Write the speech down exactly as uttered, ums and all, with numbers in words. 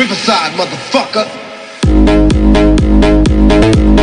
Riverside, motherfucker.